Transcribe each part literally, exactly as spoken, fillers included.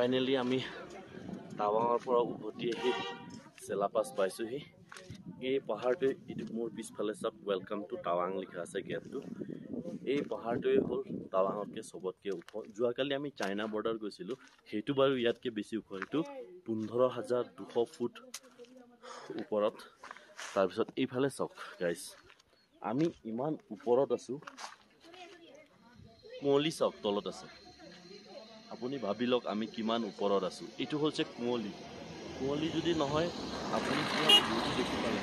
Finally आम टावांगर उभति सेला पास पासी ये पहाड़ मोर पिछफाले सब वेलकाम टू टावांग लिखा गेट तो ये पहाड़ हूँ टावांगतक सबतक ऊख जो कल आम चाइना बॉर्डर गो तो बार इतक बेसि ऊख ये पंद्रह हजार दुश फुट ऊपर तरप ये चौक गाइस आम इमान ऊपर आसो कुंवली चौक तलत आस आपुनी भाबी लग आम किमान ऊपर आसो यू हूँ कुंवली कुंवली जो नपुर देखी पाले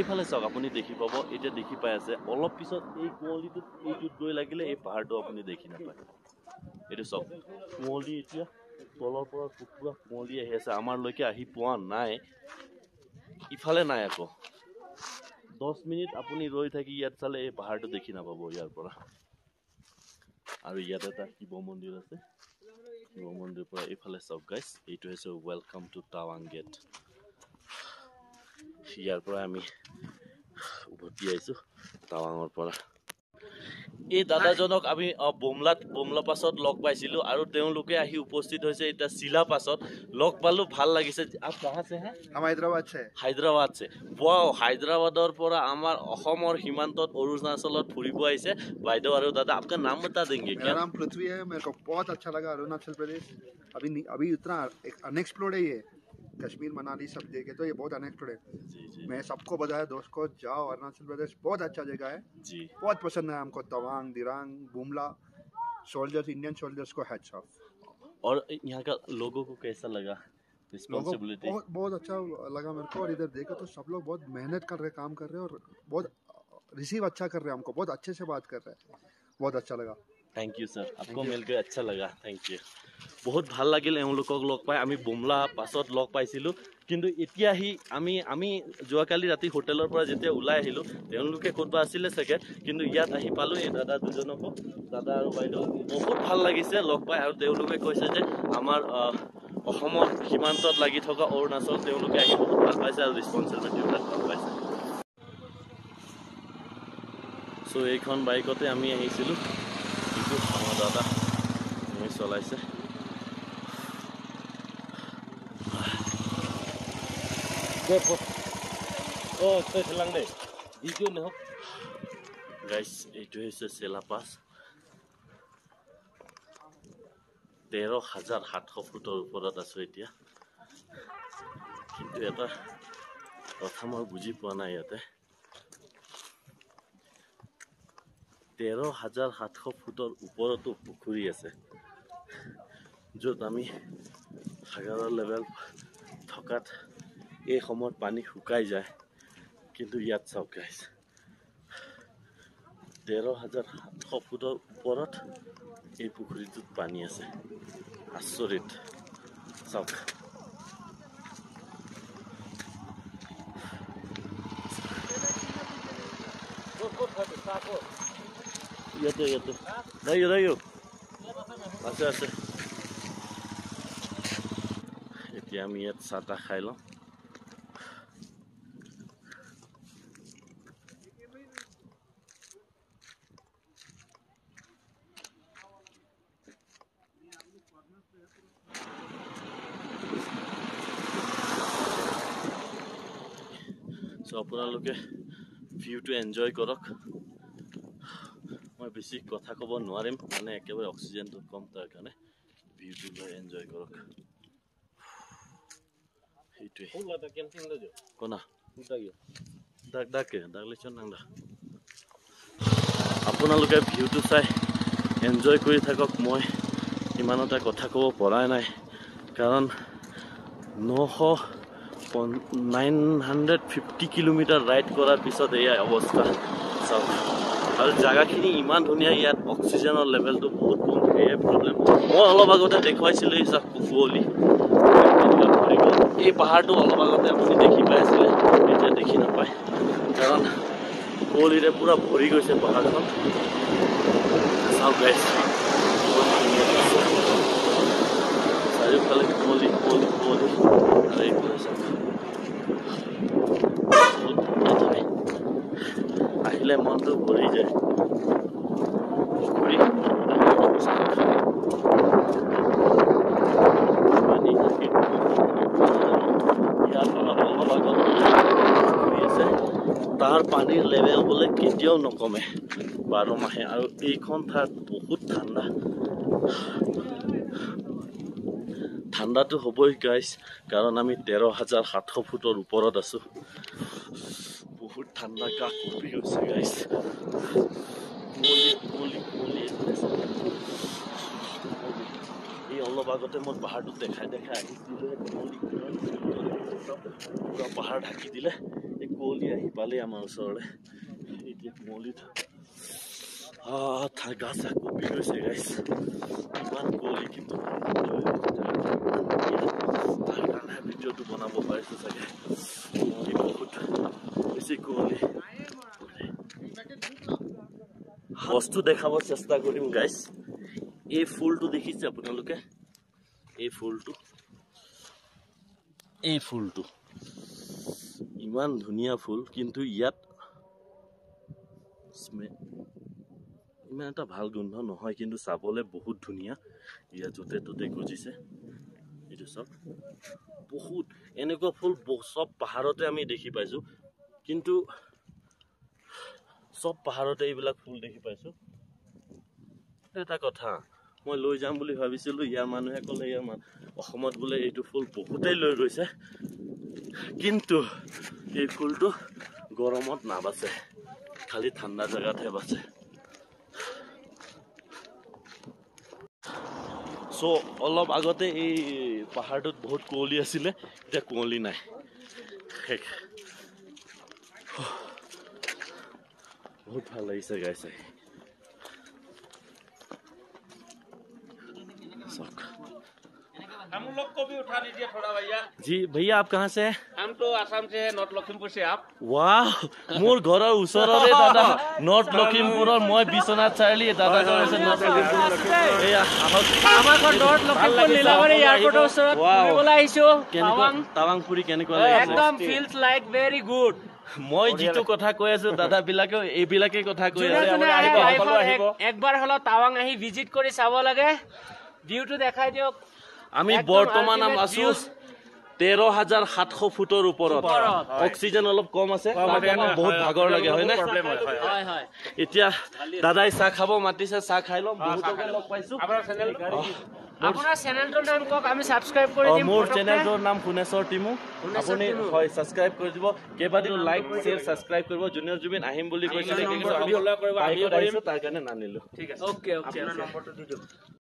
এইফালে চাওক আপুনি দেখি পাব এটা দেখি পাই আছে অলপ পিছত এই কুঁৱলীটো এইটো গৈ লাগিলে এই পাহাৰটো আপুনি দেখি নাপায় এটো চাওক কুঁৱলী এতিয়া তলৰ পৰা পুৰা কুঁৱলী আহি আছে আমাৰ লৈকে আহি পোৱা নাই ইফালে নাই আকৌ দহ মিনিট আপুনি ৰৈ থাকি ইয়াত চালে এই পাহাৰটো দেখি নাপাব ইয়াৰ পৰা আৰু ইয়াত এটা শিৱ মন্দিৰ আছে শিৱ মন্দিৰ পৰা এইফালে চাওক গাইস এইটো হৈছে ওয়েলকাম টু টাৱাং গেট यार आमी उभति आईसो टावांगर पर ये दादाजनक आमी बोमला बोमला पासत लग पाइसिलो आरो तेनलोके आही उपस्थित होइसे इटा सिला पासत लग पालो ভাল लागिसे आप कहाँ से हैं हम हैदराबाद से हैदराबाद से वाओ हैदराबादर पर आमार अहोम और हिमांतत अरुणाचलत फुरिबो आइसे बायदेव आरो दादा आपका नाम बता देंगे क्या मेरा नाम पृथ्वी है मेरे को बहुत अच्छा लगा अरुणाचल प्रदेश अभी अभी इतना अनएक्सप्लोर्ड है ये कश्मीर मनाली सब जगह तो ये बहुत अनएक्सप्लोर्ड है जी, जी। मैं सबको बताया दोस्त को जाओ अरुणाचल प्रदेश बहुत अच्छा जगह है जी। बहुत पसंद है हमको Tawang Dirang भूमला soldiers Indian soldiers को हैट्स ऑफ। और यहाँ का लोगों को कैसा लगा रिस्पांसिबिलिटी? बहुत, बहुत अच्छा लगा मेरे को और इधर देखा तो सब लोग बहुत मेहनत कर रहे काम कर रहे और बहुत रिसीव अच्छा कर रहे हमको बहुत अच्छे से बात कर रहे हैं बहुत अच्छा लगा। थैंक यू सर आपको मिलकर अच्छा लगा थैंक यू बहुत ভাল লাগিল এওঁলোকক লগ পাই আমি বোমলা পাছত লগ পাইছিলো কিন্তু এতিয়া হি আমি আমি যোৱা কালি ৰাতি হোটেলৰ পৰা যেতিয়া উলাই আহিলো তেওঁলোকে ক'তবা আছিলে সেকেট কিন্তু ইয়াত আহি পালো এই দাদা দুজনক দাদা আৰু বাইদেউ বহুত ভাল লাগিছে লগ পাই আৰু তেওঁলোকে কৈছে যে আমাৰ অসমৰ সীমান্তত লাগি থকা অৰুণাচল তেওঁলোকে আহি বহুত ভাল পাইছে আৰু ৰেসপন্সিবিলিটি ভাল পাইছে। সো এইখন বাইকতে আমি আহিছিলো কিন্তু আমাৰ দাদা মই চলাইছে देखो ओ तो चलांग दे वीडियो न हो गाइस एटो है सेला पास तेरह हजार सात सौ फुटर ऊपर आसोया कि कथा मैं बुझी पा ना इते तेरह हजार सात सौ फुटर ऊपर तो पुखुरी आसे जो आम सागर लेवल थका এই সময়ত পানি শুকাই যায় কিন্তু ইয়াত চাওক গাইস তেৰ হাজাৰ সাতশ ফুটৰ ওপৰত এই পুখুৰীটোত পানী আছে আচৰিত চাওক ইয়াতে ইয়াতে নাই নাই আছে আছে এতিয়া আমি ইয়াত চাটা খাই লওঁ अपने व्यू तो एन्जॉय करक मैं बेसि कथा कब नारिम मैंने एक बार अक्सिजेन तो कम तार कारण व्यू तो एन्जॉय करक कना दाग दागे दागले चंदा अपने व्यू तो चाय एन्जॉय कर मैं इमान कथा कब परा ना कारण नश nine hundred fifty kilometre ride करार पिछत यह अवस्था चाँव और जगहखिन इमान धुनिया इतना अक्सिजेन लेवल तो बहुत कम है प्रब्लेम मैं अलग आगते देखा चाक कुवली ये पहाड़ अलग आगते अपनी देखी पासी देखी नपा कारण कुवली पूरा भरी गई से पहाड़ चाँव चारोफाले कुवली कुवली कुवली अरे आइले मन तो भरी जाए पुखुरी पानी लेवल बोले केव नकमे बार माहे और यह ठात बहुत ठंडा ठंडा तो हम गाइस कारण आम तेरह हजार सातश फुटर ऊपर आसो बहुत ठंडा का कपि गाइस अलग आगते मैं पहाड़ देखा देखा पूरा पहाड़ ढाकि दिले कुवली आम कुवली गा चा कपि गई गाइस इन कुवली कि भिडिओ तो बना सके बहुत बेस कुवली बस्तु देखा चेष्टा करम गाइस ये फूल तो देखी अपने ये फूल तो ये फूल तो इमान धुनिया फूल किन्तु यात इसमें इमान ता भाल गुंध नहय किन्तु साबले बहुत धुनिया या जोते तोते गजिसे एतो सब बहुत एनेको फूल सब पहाड़ते आमी देखि पाइछु किन्तु सब पहाड़ते एबिला फूल देखि पाइछु एटा कथा मैं लै जाम বুলি ভাবিছিলো ইয়াৰ মানুহে কলে ইয়াৰ মান অসমত বোলে এইটো ফুল বহুতেই লৈ গৈছে কিন্তু এই ফুলটো গৰমত নাবাছে খালি ঠাণ্ডা জায়গাতহে বাছে সো অলপ আগতে এই পাহাৰটোত বহুত কুঁৱলী আছিলে এতিয়া কুঁৱলী নাই বহুত ভাল লাগিছে গাইছ हम लोग को भी उठा लीजिए थोड़ा भैया जी। भैया आप कहाँ से हैं? हम तो आसाम से हैं, नॉर्थ लखीमपुर से। आप वाह मोर घर ऊर दादा नॉर्थ लखीमपुर मैं विश्वनाथ चारिली दादा घर से नॉर्थ लखीमपुर टावांग फुरी केनेकुवा মই যেটো কথা কই আছো দাদা বিলাকে এবিলাকে কথা কই আছে একবার হলো টাওয়াং আহি ভিজিট কৰি চাব লাগে ভিউটো দেখাই দিও আমি বৰ্তমান আম আছো তেৰ হাজাৰ সাতশ ফুটৰ ওপৰত অক্সিজেন অলপ কম আছে বহুত ভাগৰ লাগে হয় না হয় হয় এতিয়া দাদাই চা খাব মাতিছে চা খাই লম বহুত লগ পাইছো আপোনাৰ চ্যানেল আপোনাৰ চ্যানেলটোৰ নাম কক আমি সাবস্ক্রাইব কৰি দিম মোৰ চ্যানেলটোৰ নাম ফুনেশৰ টিমু আপুনি হয় সাবস্ক্রাইব কৰি দিব কেবাদিন লাইক শেয়ার সাবস্ক্রাইব কৰিব জুনিয়ৰ জুবিন আহিম বুলি কৈছিল কিন্তু আমি কৰিব আমি কৰিছো তাৰ কাৰণে নানিলো ঠিক আছে ওকে ওকে আপোনাৰ নম্বৰটো দি দিও।